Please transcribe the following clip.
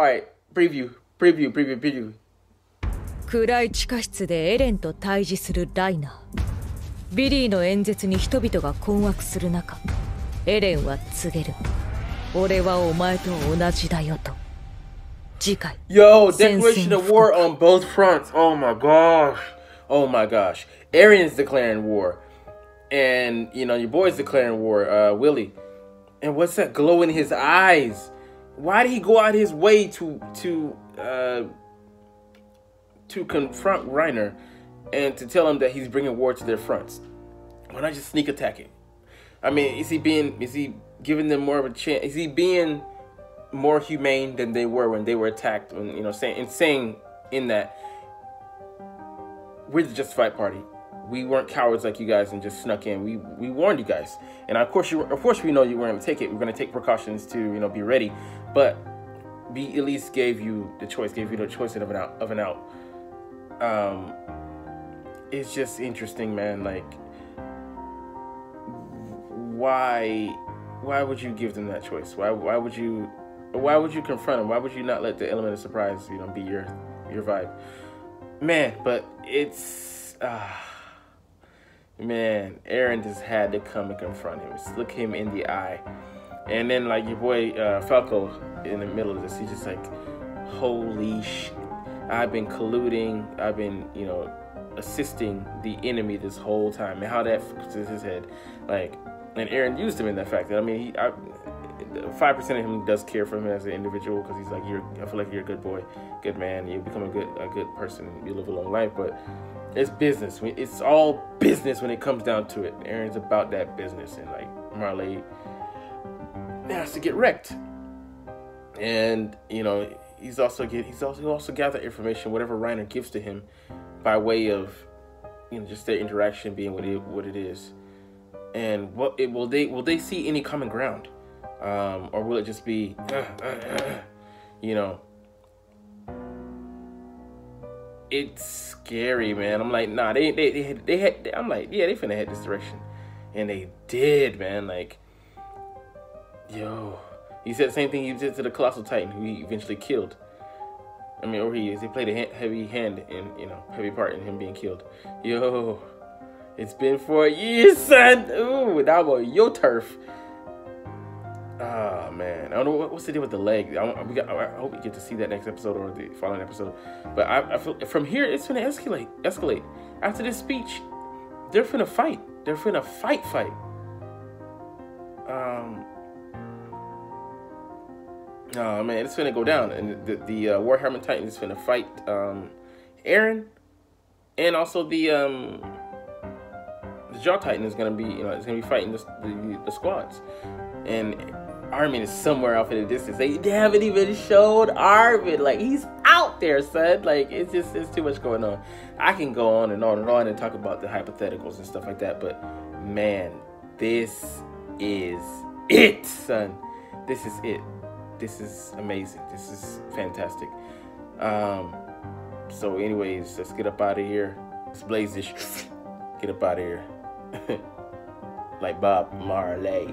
All right, preview. 暗い地下室でエレンと対峙するライナー。ビリーの演説に人々が困惑する中、エレンは告げる。俺はお前と同じだよと。次回。Yo, declaration of war on both fronts. Oh my gosh. Oh my gosh. Eren's declaring war. And, you know, your boy's declaring war, Willie. And what's that glow in his eyes? Why did he go out his way to confront Reiner and to tell him that he's bringing war to their fronts? Why not just sneak attack him? I mean, is he giving them more of a chance? Is he being more humane than they were when they were attacked? When, you know, saying in that, we're the justified party. We weren't cowards like you guys and just snuck in. We warned you guys, and of course we know you weren't gonna take it. We're gonna take precautions to, you know, be ready, but we at least gave you the choice of an out. It's just interesting, man. Like, why would you give them that choice? Why would you confront them? Why would you not let the element of surprise, you know, be your vibe, man? But it's man, Eren just had to come and confront him. Just look him in the eye. And then, like, your boy Falco, in the middle of this, he's just like, holy shit, I've been colluding, I've been, you know, assisting the enemy this whole time. And how that fixes his head. Like, and Eren used him in that fact. That, I mean, 5% of him does care for him as an individual, because he's like, I feel like you're a good boy, good man, you become a good person, you live a long life, but it's business. It's all business when it comes down to it. Eren's about that business, and like Marley has to get wrecked. And, you know, he's also gathered information, whatever Reiner gives to him, by way of, you know, just their interaction being what it is. And will they see any common ground, or will it just be, you know? It's scary, man. I'm like, nah, they had, I'm like, yeah, they finna head this direction. And they did, man. Like, yo, he said the same thing he did to the Colossal Titan, who he eventually killed. I mean, he played a heavy part in him being killed. Yo, it's been 4 years, son. Ooh, that was your turf. Ah, man, I don't know what's the deal with the leg. I hope we get to see that next episode or the following episode. But I feel from here it's gonna escalate. After this speech, they're finna fight. They're finna fight. Oh man, it's finna go down, and the Warhammer Titan is finna fight Eren, and also the Jaw Titan is gonna be, you know, it's gonna be fighting the squads. And Armin is somewhere off in the distance. They haven't even showed Armin. Like, he's out there, son. Like, it's just, it's too much going on. I can go on and on and on and talk about the hypotheticals and stuff like that, but man, this is it, son. This is it. This is amazing. This is fantastic. So anyways, let's get up out of here. Let's blaze this. Get up out of here. Like Bob Marley.